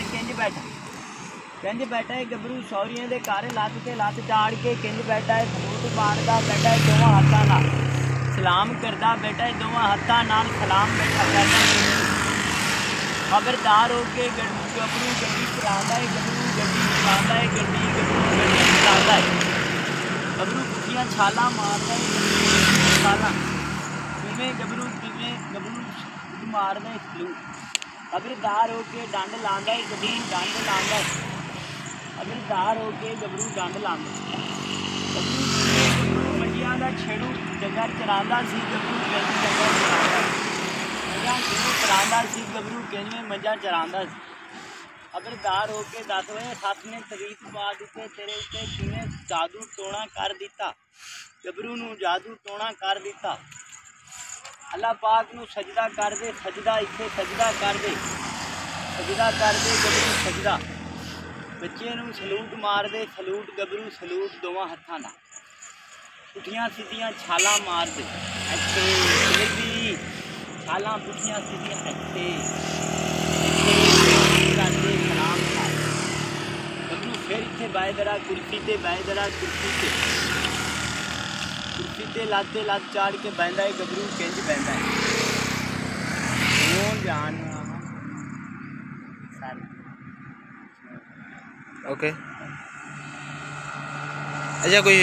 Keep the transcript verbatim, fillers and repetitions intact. car किंज बैठा किंज बैठा है गबरू सौरिया दे कारे लात ते लात चाड़ के किंज बैठा है फूट मारदा बैठा है दोवां हत्थां नाल सलाम करदा बैठा है दोवां हत्थां नाल सलाम बैठा करदा खबरदार हो के गबरू गड्डी चलांदा है गबरू गड्डी चलांदा है गड्डी गबरू गड्डी चलांदा है गबरू गुटियां छाला मारदा है छाला जिवें गबरू जिवें गबरू मारदा है खबरदार होके डंड लांदा है गड्डी डंड लांदा है खबरदार होके गबरू डंड लांदा गबरू मंडिया का छेड़ू डंगर चरांदा सी गबरू गंज डंगर चरांदा मंजा छेड़ू चरांदा सी गबरू गंज में मंजा चरांदा सी खबरदार होके दस बजे सत ने तरीफ पा दिते तेरे उत्ते किने जादू टोना कर दिता गबरू नू जादू टोना कर दिता अल्लाह पाक नू सजदा कर दे सजदा इत्थे सजदा कर दे सजदा कर दे गबरू सजदा बच्चे नू सलूट मार दे सलूट गबरू सलूट दोवां हत्थां नाल पुठियां सीधियां छालां मार दे अच्छे फिर छालां पुठियां सीधियां अच्छे करते सलाम कर गबरू फिर इत्थे बाय दरा कुर्सी ते बाय दरा कुर्सी ते सीधे लाते लात चाड़ के बहता है गबरू किंज बहता है जान ओके अच्छा कोई